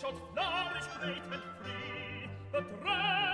Shalt flourish great and free, the